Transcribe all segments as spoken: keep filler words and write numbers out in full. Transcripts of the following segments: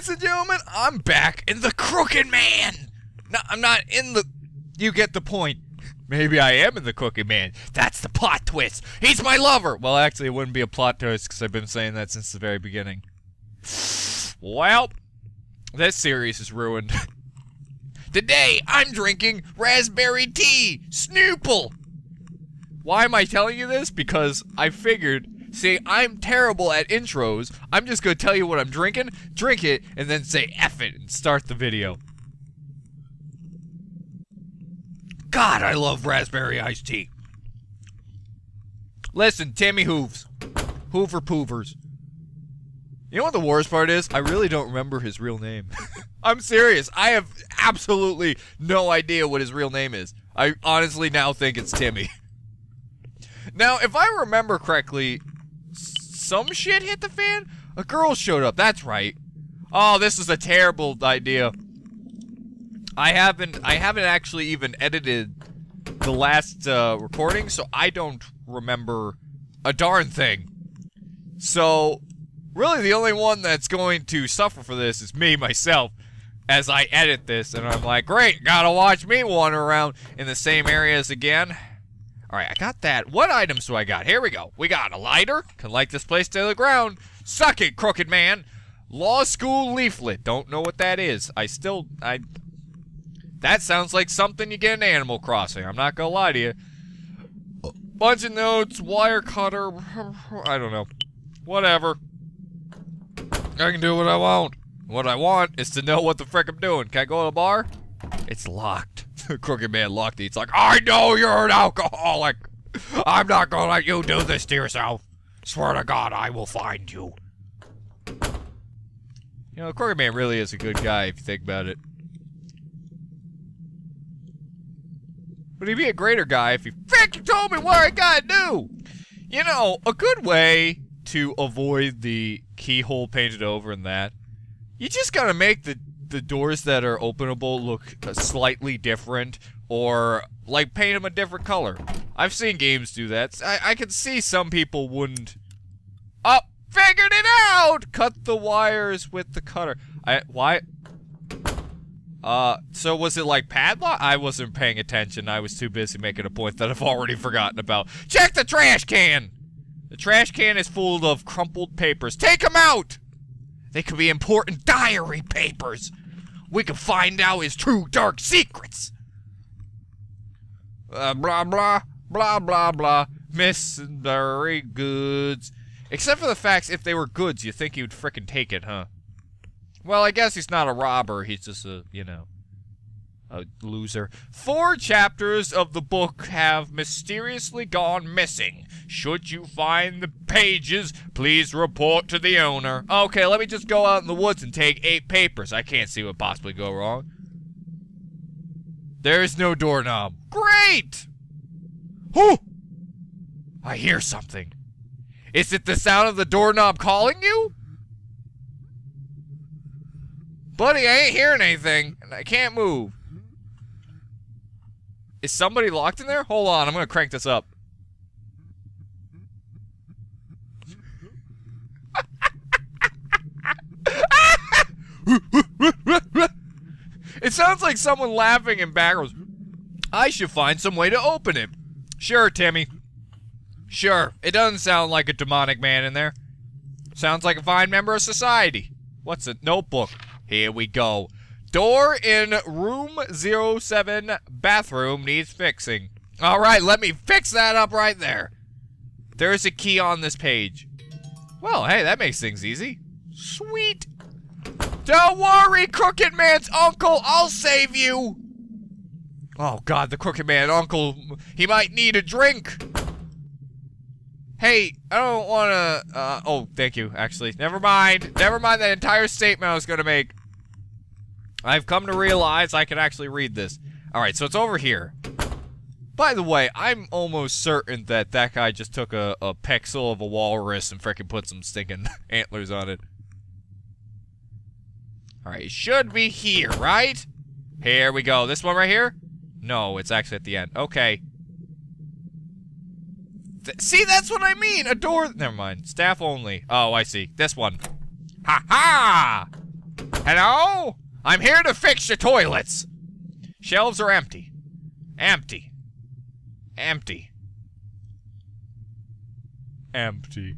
ladies and gentlemen, I'm back in The Crooked Man! No, I'm not in the... You get the point. Maybe I am in The Crooked Man. That's the plot twist. He's my lover! Well, actually, it wouldn't be a plot twist, because I've been saying that since the very beginning. Well, this series is ruined. Today, I'm drinking raspberry tea! Snoople! Why am I telling you this? Because I figured... See, I'm terrible at intros. I'm just gonna tell you what I'm drinking, drink it, and then say F it and start the video. God, I love raspberry iced tea. Listen, Timmy Hooves. Hoover Poovers. You know what the worst part is? I really don't remember his real name. I'm serious. I have absolutely no idea what his real name is. I honestly now think it's Timmy. Now, if I remember correctly... Some shit hit the fan? A girl showed up, that's right. Oh, this is a terrible idea. I haven't I haven't actually even edited the last uh, recording, so I don't remember a darn thing. So, really the only one that's going to suffer for this is me, myself, as I edit this. And I'm like, great, gotta watch me wander around in the same areas again. Alright, I got that. What items do I got? Here we go. We got a lighter. Can light this place to the ground. Suck it, Crooked Man. Law school leaflet. Don't know what that is. I still... I. That sounds like something you get in Animal Crossing. I'm not gonna lie to you. Bunch of notes. Wire cutter. I don't know. Whatever. I can do what I want. What I want is to know what the frick I'm doing. Can I go to the bar? It's locked. Crooked Man locked it. It's like, I know you're an alcoholic. I'm not gonna let you do this to yourself. Swear to God, I will find you. You know, Crooked Man really is a good guy if you think about it. But he'd be a greater guy if he freaking told me what I gotta do. You know, a good way to avoid the keyhole painted over and that, you just gotta make the the doors that are openable look uh, slightly different, or like paint them a different color. I've seen games do that. I, I can see some people wouldn't. Oh, figured it out! Cut the wires with the cutter. I, why? Uh, so was it like padlock? I wasn't paying attention. I was too busy making a point that I've already forgotten about. Check the trash can! The trash can is full of crumpled papers. Take them out! They could be important diary papers. We could find out his true dark secrets. Uh, blah, blah, blah, blah, blah. Mystery goods. Except for the facts, if they were goods, you think he would frickin' take it, huh? Well, I guess he's not a robber. He's just a, you know, a loser. Four chapters of the book have mysteriously gone missing. Should you find the pages, please report to the owner. Okay, let me just go out in the woods and take eight papers. I can't see what possibly go wrong. There is no doorknob. Great! Whew! I hear something. Is it the sound of the doorknob calling you? Buddy, I ain't hearing anything, and I can't move. Is somebody locked in there? Hold on, I'm gonna crank this up. It sounds like someone laughing in backwards. I should find some way to open it. Sure, Timmy. Sure, it doesn't sound like a demonic man in there. Sounds like a fine member of society. What's a notebook? Here we go. Door in room zero seven bathroom needs fixing. Alright, let me fix that up right there. There's a key on this page. Well, hey, that makes things easy. Sweet. Don't worry, Crooked Man's uncle, I'll save you. Oh God, the Crooked Man uncle, he might need a drink. Hey, I don't wanna, uh, oh, thank you, actually. Never mind, never mind that entire statement I was gonna make. I've come to realize I can actually read this. Alright, so it's over here. By the way, I'm almost certain that that guy just took a, a pixel of a walrus and frickin' put some stinking antlers on it. Alright, it should be here, right? Here we go. This one right here? No, it's actually at the end. Okay. Th- see, that's what I mean! A door- Never mind. Staff only. Oh, I see. This one. Ha-ha! Hello? I'm here to fix your toilets. Shelves are empty. Empty. Empty. Empty.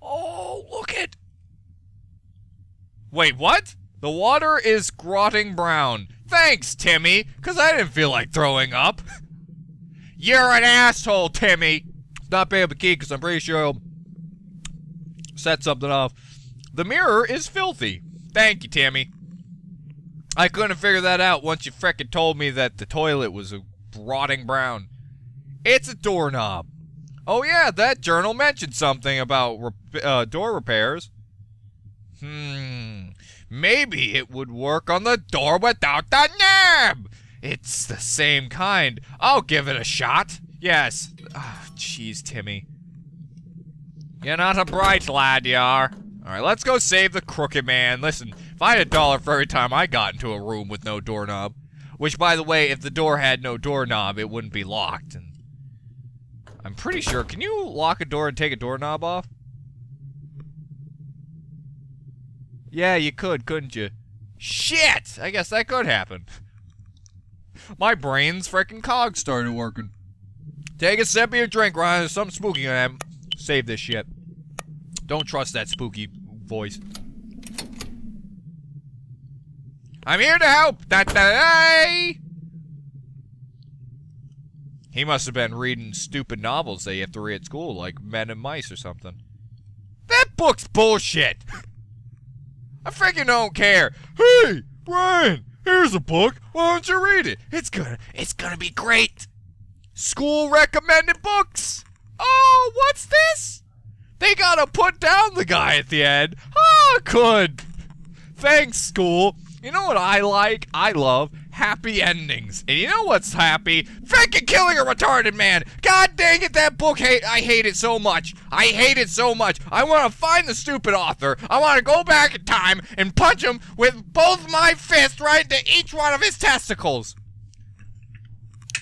Oh, look it. Wait, what? The water is grotting brown. Thanks, Timmy, because I didn't feel like throwing up. You're an asshole, Timmy. Not paying the key because I'm pretty sure he'll set something off. The mirror is filthy. Thank you, Timmy. I couldn't figure that out once you frickin' told me that the toilet was a rotting brown. It's a doorknob. Oh yeah, that journal mentioned something about re uh, door repairs. Hmm. Maybe it would work on the door without the knob. It's the same kind. I'll give it a shot. Yes. Oh, jeez, Timmy. You're not a bright lad, you are. Alright, let's go save the Crooked Man. Listen, if I had a dollar for every time I got into a room with no doorknob, which, by the way, if the door had no doorknob, it wouldn't be locked. And I'm pretty sure. Can you lock a door and take a doorknob off? Yeah, you could, couldn't you? Shit! I guess that could happen. My brain's freaking cogs started working. Take a sip of your drink, Ryan. There's something spooky gonna happen. Save this shit. Don't trust that spooky voice. I'm here to help! Da -da -da. He must have been reading stupid novels that you have to read at school, like Men and Mice or something. That book's bullshit! I freaking don't care. Hey, Brian, here's a book. Why don't you read it? It's gonna, it's gonna be great. School recommended books. Oh, what's this? They gotta put down the guy at the end. Oh, good. Thanks, school. You know what I like? I love happy endings. And you know what's happy? Freaking killing a retarded man. God dang it, that book hate, I hate it so much. I hate it so much. I want to find the stupid author. I want to go back in time and punch him with both my fists right into each one of his testicles.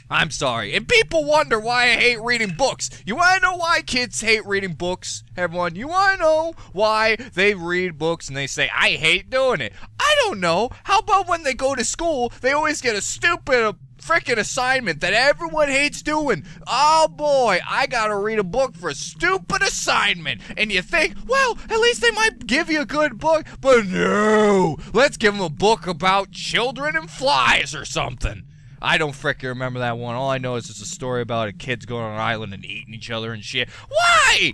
I'm sorry. And people wonder why I hate reading books. You want to know why kids hate reading books, everyone? You want to know why they read books and they say, I hate doing it. I don't know. How about when they go to school, they always get a stupid freaking assignment that everyone hates doing. Oh boy, I gotta read a book for a stupid assignment. And you think, well, at least they might give you a good book. But no, let's give them a book about children and flies or something. I don't frickin' remember that one. All I know is it's a story about a kids going on an island and eating each other and shit. Why?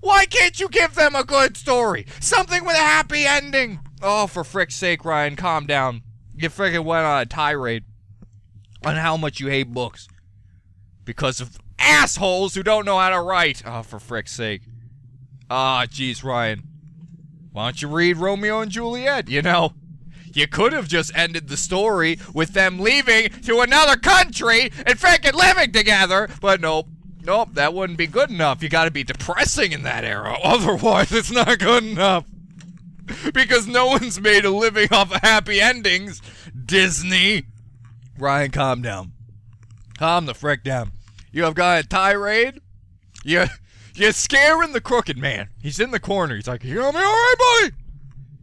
Why can't you give them a good story? Something with a happy ending. Oh, for frick's sake, Ryan, calm down. You frickin' went on a tirade on how much you hate books because of assholes who don't know how to write. Oh, for frick's sake. Ah, oh, jeez, Ryan. Why don't you read Romeo and Juliet, you know? You could have just ended the story with them leaving to another country and freaking living together, but nope, nope, that wouldn't be good enough. You gotta be depressing in that era, otherwise it's not good enough. Because no one's made a living off of happy endings, Disney. Ryan, calm down. Calm the frick down. You have got a tirade? You, you're scaring the Crooked Man. He's in the corner, he's like, you gonna be alright, buddy?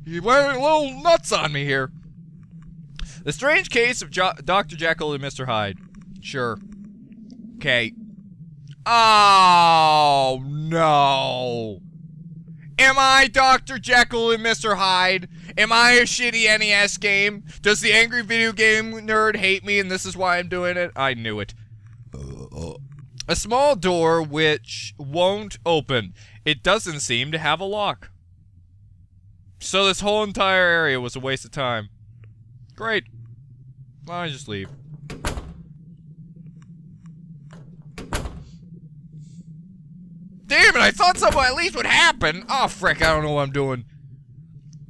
You're wearing little nuts on me here. The Strange Case of jo Doctor Jekyll and Mister Hyde. Sure. Okay. Oh, no. Am I Doctor Jekyll and Mister Hyde? Am I a shitty N E S game? Does the angry video game nerd hate me and this is why I'm doing it? I knew it. A small door which won't open. It doesn't seem to have a lock. So this whole entire area was a waste of time. Great. Why don't I just leave? Damn it, I thought something at least would happen. Oh, frick, I don't know what I'm doing.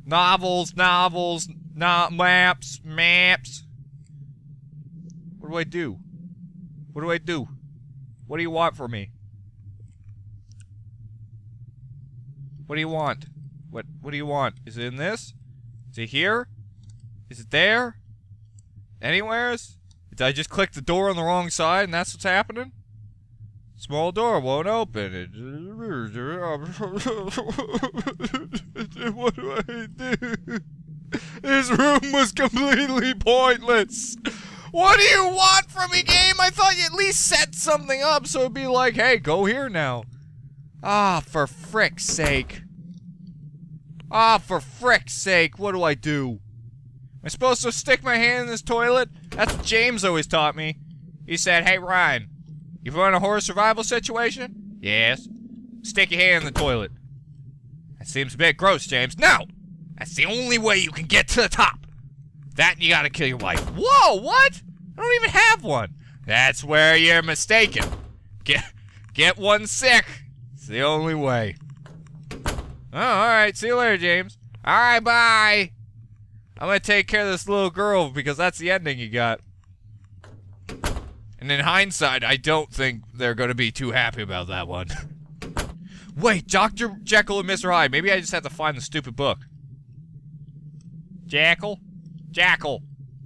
Novels, novels, no maps, maps. What do I do? What do I do? What do you want from me? What do you want? What, what do you want? Is it in this? Is it here? Is it there? Anywheres? Did I just click the door on the wrong side and that's what's happening? Small door won't open. What do I do? This room was completely pointless. What do you want from me, game? I thought you at least set something up so it'd be like, hey, go here now. Ah, for frick's sake. Ah, for frick's sake. What do I do? Am I supposed to stick my hand in this toilet? That's what James always taught me. He said, hey, Ryan, you run a horror survival situation? Yes. Stick your hand in the toilet. That seems a bit gross, James. No! That's the only way you can get to the top. That and you gotta kill your wife. Whoa, what? I don't even have one. That's where you're mistaken. Get get one sick. It's the only way. Oh, alright, see you later, James. Alright, bye. I'm gonna take care of this little girl because that's the ending you got. And in hindsight, I don't think they're gonna be too happy about that one. Wait, Doctor Jekyll and Mister Hyde. Maybe I just have to find the stupid book. Jekyll? Jackal.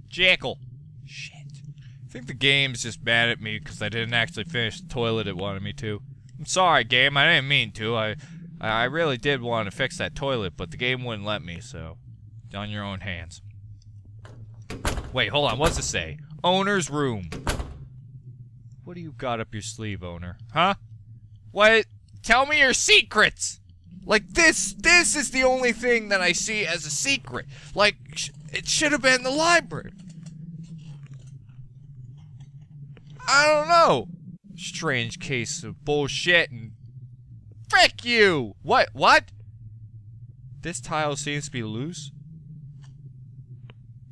Jekyll. Shit. I think the game's just mad at me because I didn't actually finish the toilet it wanted me to. I'm sorry, game. I didn't mean to. I I really did want to fix that toilet, but the game wouldn't let me, so... It's on your own hands. Wait, hold on. What's it say? Owner's room. What do you got up your sleeve, owner? Huh? What? Tell me your secrets! Like, this, this is the only thing that I see as a secret. Like... Sh It should have been the library. I don't know. Strange case of bullshit and... Frick you! What? What? This tile seems to be loose?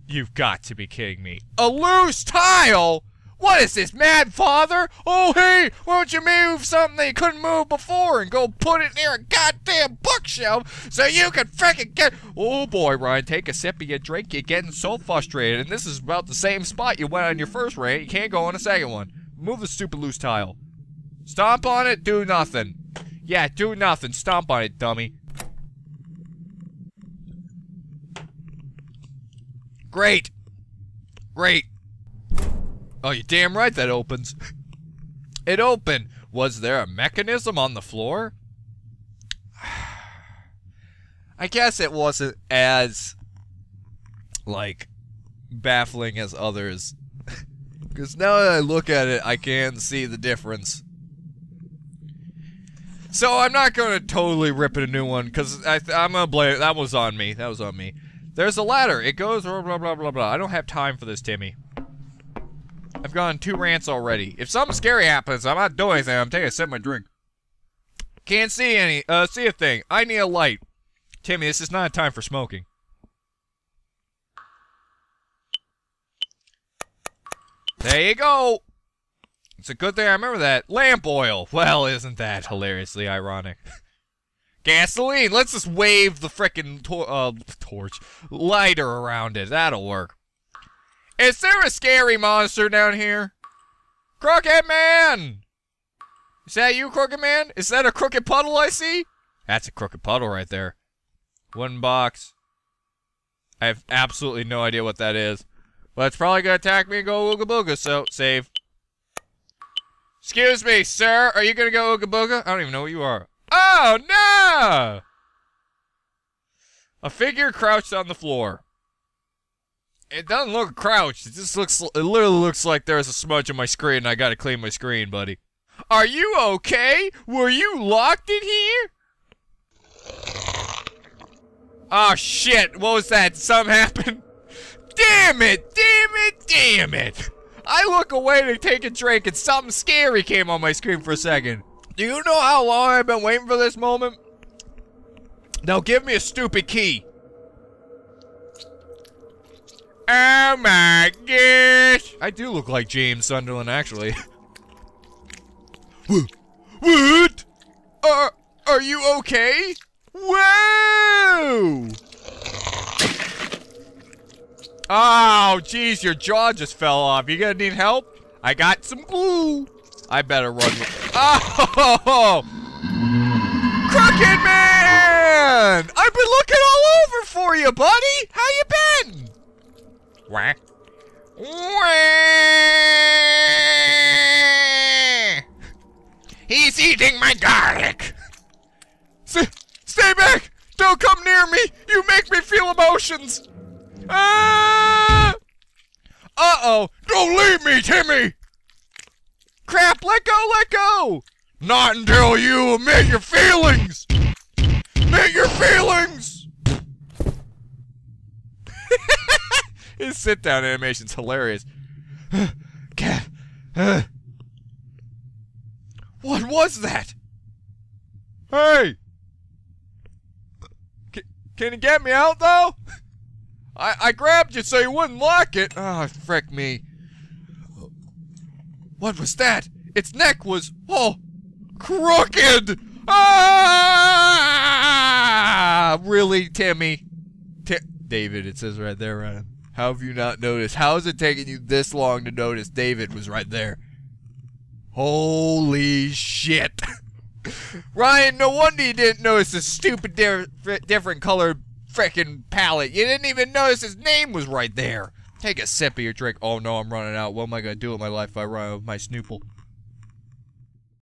You've got to be kidding me. A loose tile? What is this, Mad Father? Oh, hey, why don't you move something that you couldn't move before and go put it near a goddamn bookshelf so you can frickin' get... Oh, boy, Ryan, take a sip of your drink. You're getting so frustrated, and this is about the same spot you went on your first rant. You can't go on a second one. Move the stupid loose tile. Stomp on it, do nothing. Yeah, do nothing. Stomp on it, dummy. Great. Great. Oh, you're damn right that opens. It opened. Was there a mechanism on the floor? I guess it wasn't as, like, baffling as others. Because now that I look at it, I can see the difference. So I'm not going to totally rip it a new one, because I th I'm going to blame it. That was on me. That was on me. There's a ladder. It goes blah, blah, blah, blah, blah. I don't have time for this, Timmy. I've gone two rants already. If something scary happens, I'm not doing anything. I'm taking a sip of my drink. Can't see any, uh, see a thing. I need a light. Timmy, this is not a time for smoking. There you go. It's a good thing I remember that. Lamp oil. Well, isn't that hilariously ironic? Gasoline. Let's just wave the frickin' tor uh, torch lighter around it. That'll work. Is there a scary monster down here? Crooked Man! Is that you, Crooked Man? Is that a crooked puddle I see? That's a crooked puddle right there. Wooden box. I have absolutely no idea what that is. But it's probably gonna attack me and go ooga booga, so save. Excuse me, sir. Are you gonna go ooga booga? I don't even know what you are. Oh, no! A figure crouched on the floor. It doesn't look crouched. It just looks. It literally looks like there's a smudge on my screen, and I gotta clean my screen, buddy. Are you okay? Were you locked in here? Oh shit! What was that? Something happened? Damn it! Damn it! Damn it! I look away to take a drink, and something scary came on my screen for a second. Do you know how long I've been waiting for this moment? Now give me a stupid key. Oh my gosh! I do look like James Sunderland, actually. What? Are Are you okay? Whoa! Oh, jeez, your jaw just fell off. You gonna need help? I got some glue. I better run. With oh! Crooked Man! I've been looking all over for you, buddy. How you been? Wah. Wah. eating my garlic! S stay back! Don't come near me! You make me feel emotions! Uh, Uh-oh! Don't leave me, Timmy! Crap! Let go! Let go! Not until you admit your feelings! Admit your feelings! His sit-down animation's hilarious. Cat. Uh, what was that? Hey! C can you get me out, though? I, I grabbed you so you wouldn't lock it. Oh, frick me. What was that? Its neck was, oh, crooked! Ah! Really, Timmy? Ti David, it says right there, Ryan. How have you not noticed? How has it taken you this long to notice David was right there? Holy shit. Ryan, no wonder you didn't notice the stupid di different colored frickin' palette. You didn't even notice his name was right there. Take a sip of your drink. Oh no, I'm running out. What am I gonna do with my life if I run out of my Snoople?